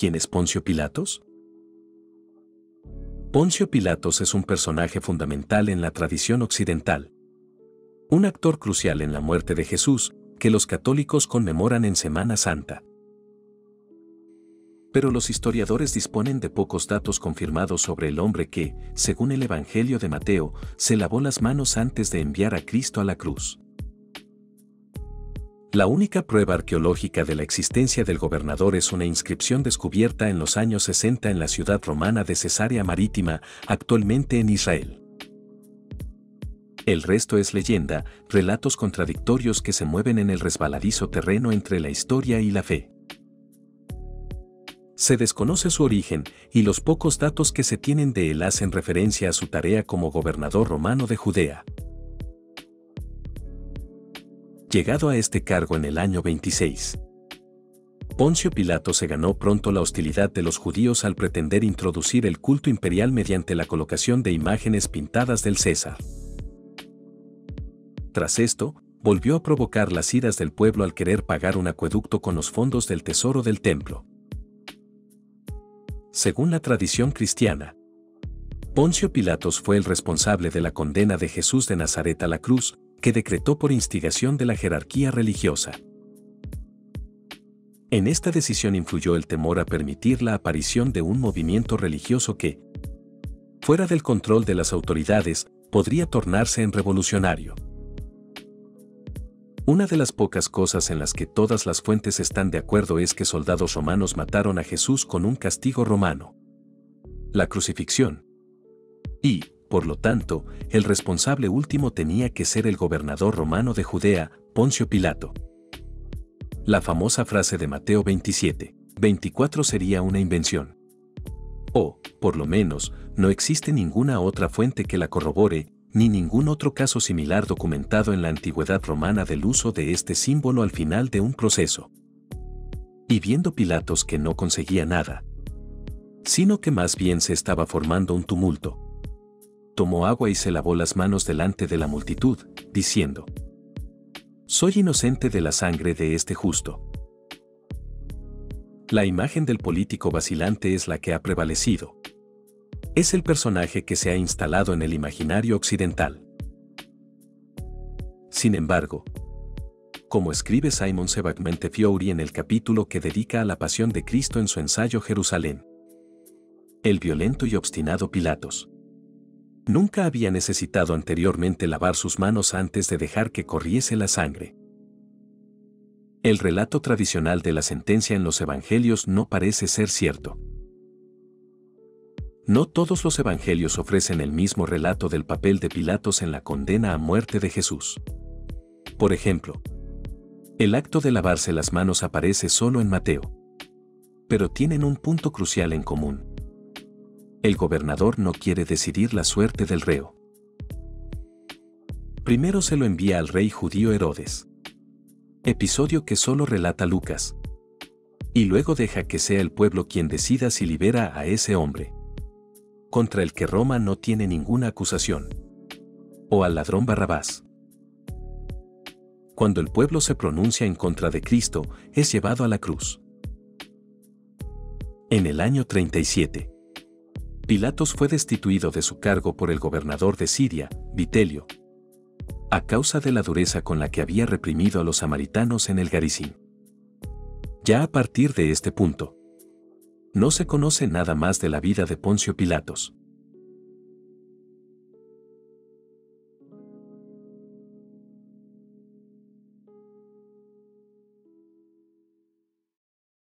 ¿Quién es Poncio Pilatos? Poncio Pilatos es un personaje fundamental en la tradición occidental. Un actor crucial en la muerte de Jesús, que los católicos conmemoran en Semana Santa. Pero los historiadores disponen de pocos datos confirmados sobre el hombre que, según el Evangelio de Mateo, se lavó las manos antes de enviar a Cristo a la cruz. La única prueba arqueológica de la existencia del gobernador es una inscripción descubierta en los años 60 en la ciudad romana de Cesárea Marítima, actualmente en Israel. El resto es leyenda, relatos contradictorios que se mueven en el resbaladizo terreno entre la historia y la fe. Se desconoce su origen, y los pocos datos que se tienen de él hacen referencia a su tarea como gobernador romano de Judea. Llegado a este cargo en el año 26, Poncio Pilato se ganó pronto la hostilidad de los judíos al pretender introducir el culto imperial mediante la colocación de imágenes pintadas del César. Tras esto, volvió a provocar las iras del pueblo al querer pagar un acueducto con los fondos del tesoro del templo. Según la tradición cristiana, Poncio Pilatos fue el responsable de la condena de Jesús de Nazaret a la cruz, que decretó por instigación de la jerarquía religiosa. En esta decisión influyó el temor a permitir la aparición de un movimiento religioso que, fuera del control de las autoridades, podría tornarse en revolucionario. Una de las pocas cosas en las que todas las fuentes están de acuerdo es que soldados romanos mataron a Jesús con un castigo romano, la crucifixión. Y, por lo tanto, el responsable último tenía que ser el gobernador romano de Judea, Poncio Pilato. La famosa frase de Mateo 27, 24 sería una invención. O, por lo menos, no existe ninguna otra fuente que la corrobore, ni ningún otro caso similar documentado en la antigüedad romana del uso de este símbolo al final de un proceso. Y viendo Pilatos que no conseguía nada, sino que más bien se estaba formando un tumulto, tomó agua y se lavó las manos delante de la multitud, diciendo: «Soy inocente de la sangre de este justo». La imagen del político vacilante es la que ha prevalecido. Es el personaje que se ha instalado en el imaginario occidental. Sin embargo, como escribe Simon Sebag Montefiore en el capítulo que dedica a la pasión de Cristo en su ensayo Jerusalén, el violento y obstinado Pilatos nunca había necesitado anteriormente lavar sus manos antes de dejar que corriese la sangre. El relato tradicional de la sentencia en los evangelios no parece ser cierto. No todos los evangelios ofrecen el mismo relato del papel de Pilatos en la condena a muerte de Jesús. Por ejemplo, el acto de lavarse las manos aparece solo en Mateo. Pero tienen un punto crucial en común. El gobernador no quiere decidir la suerte del reo. Primero se lo envía al rey judío Herodes, episodio que solo relata Lucas, y luego deja que sea el pueblo quien decida si libera a ese hombre, contra el que Roma no tiene ninguna acusación, o al ladrón Barrabás. Cuando el pueblo se pronuncia en contra de Cristo, es llevado a la cruz. En el año 37, Pilatos fue destituido de su cargo por el gobernador de Siria, Vitelio, a causa de la dureza con la que había reprimido a los samaritanos en el Garizín. Ya a partir de este punto, no se conoce nada más de la vida de Poncio Pilatos.